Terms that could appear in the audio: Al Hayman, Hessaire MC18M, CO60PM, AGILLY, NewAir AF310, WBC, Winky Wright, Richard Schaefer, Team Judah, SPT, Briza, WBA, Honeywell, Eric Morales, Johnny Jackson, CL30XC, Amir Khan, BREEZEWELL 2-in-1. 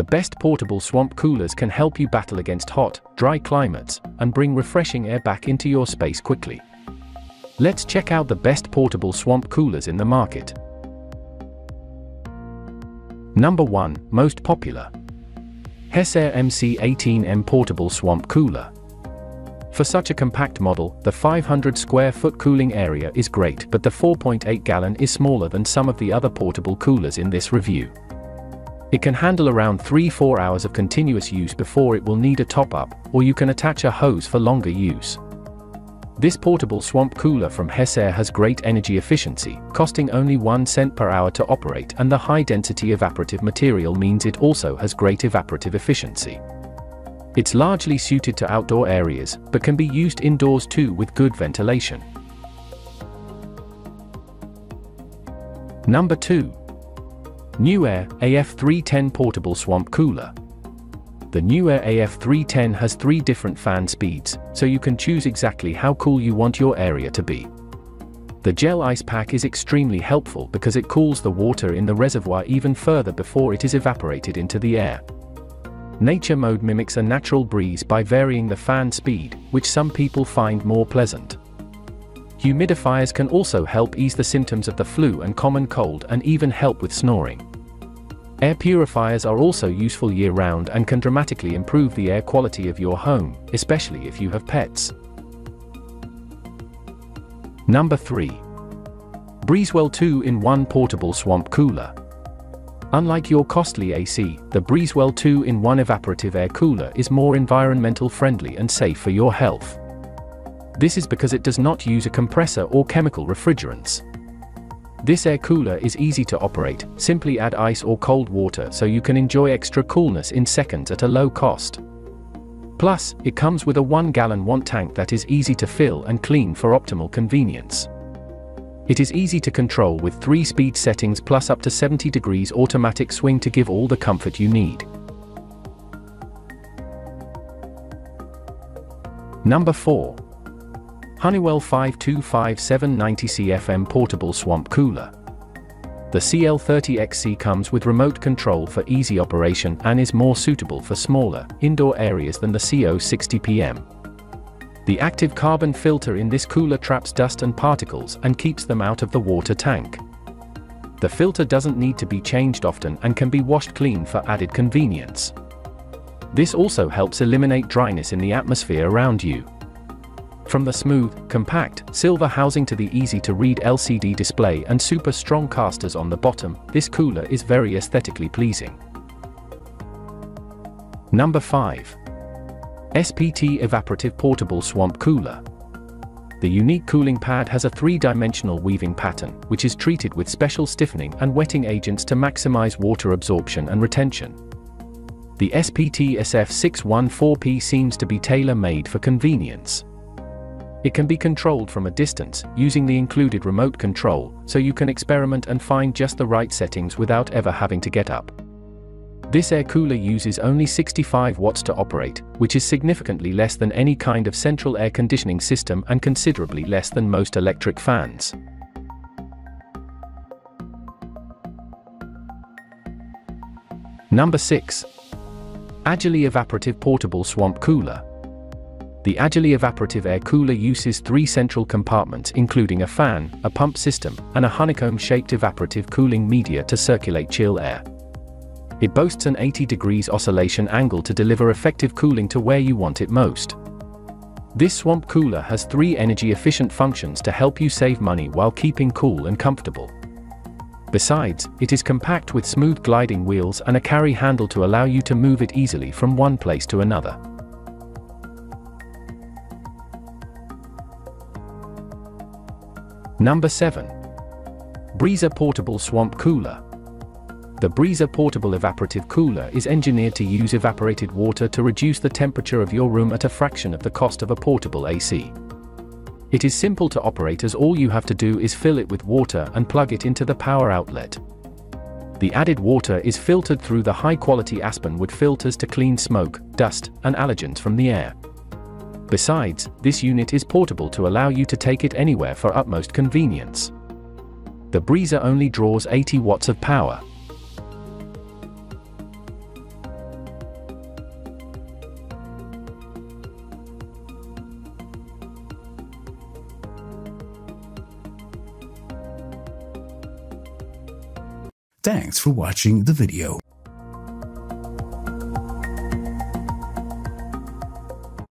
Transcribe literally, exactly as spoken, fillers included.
The best portable swamp coolers can help you battle against hot, dry climates, and bring refreshing air back into your space quickly. Let's check out the best portable swamp coolers in the market. Number one. Most popular. Hessaire M C eighteen M Portable Swamp Cooler. For such a compact model, the five hundred square foot cooling area is great, but the four point eight gallon is smaller than some of the other portable coolers in this review. It can handle around three to four hours of continuous use before it will need a top-up, or you can attach a hose for longer use. This portable swamp cooler from Hessaire has great energy efficiency, costing only one cent per hour to operate, and the high-density evaporative material means it also has great evaporative efficiency. It's largely suited to outdoor areas, but can be used indoors too with good ventilation. Number two. NewAir A F three ten Portable Swamp Cooler. The NewAir A F three ten has three different fan speeds, so you can choose exactly how cool you want your area to be. The gel ice pack is extremely helpful because it cools the water in the reservoir even further before it is evaporated into the air. Nature mode mimics a natural breeze by varying the fan speed, which some people find more pleasant. Humidifiers can also help ease the symptoms of the flu and common cold, and even help with snoring. Air purifiers are also useful year-round and can dramatically improve the air quality of your home, especially if you have pets. Number three. BREEZEWELL two in one Portable Swamp Cooler. Unlike your costly A C, the BREEZEWELL two in one evaporative air cooler is more environmentally friendly and safe for your health. This is because it does not use a compressor or chemical refrigerants. This air cooler is easy to operate. Simply add ice or cold water so you can enjoy extra coolness in seconds at a low cost. Plus, it comes with a one gallon watt tank that is easy to fill and clean for optimal convenience. It is easy to control with three speed settings plus up to seventy degrees automatic swing to give all the comfort you need. Number four. Honeywell five two five seven ninety C F M Portable Swamp Cooler. The C L thirty X C comes with remote control for easy operation and is more suitable for smaller, indoor areas than the C O sixty P M. The active carbon filter in this cooler traps dust and particles and keeps them out of the water tank. The filter doesn't need to be changed often and can be washed clean for added convenience. This also helps eliminate dryness in the atmosphere around you. From the smooth, compact, silver housing to the easy-to-read L C D display and super strong casters on the bottom, this cooler is very aesthetically pleasing. Number five. S P T Evaporative Portable Swamp Cooler. The unique cooling pad has a three-dimensional weaving pattern, which is treated with special stiffening and wetting agents to maximize water absorption and retention. The S P T S F six one four P seems to be tailor-made for convenience. It can be controlled from a distance, using the included remote control, so you can experiment and find just the right settings without ever having to get up. This air cooler uses only sixty-five watts to operate, which is significantly less than any kind of central air conditioning system and considerably less than most electric fans. Number six. AGILLY Evaporative Portable Swamp Cooler. The AGILLY Evaporative Air Cooler uses three central compartments including a fan, a pump system, and a honeycomb-shaped evaporative cooling media to circulate chill air. It boasts an eighty degrees oscillation angle to deliver effective cooling to where you want it most. This swamp cooler has three energy-efficient functions to help you save money while keeping cool and comfortable. Besides, it is compact with smooth gliding wheels and a carry handle to allow you to move it easily from one place to another. Number seven. Briza Portable Swamp Cooler. The Briza Portable Evaporative Cooler is engineered to use evaporated water to reduce the temperature of your room at a fraction of the cost of a portable A C. It is simple to operate as all you have to do is fill it with water and plug it into the power outlet. The added water is filtered through the high-quality aspen wood filters to clean smoke, dust, and allergens from the air. Besides, this unit is portable to allow you to take it anywhere for utmost convenience. The Briza only draws eighty watts of power. Thanks for watching the video.